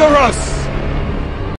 Icarus!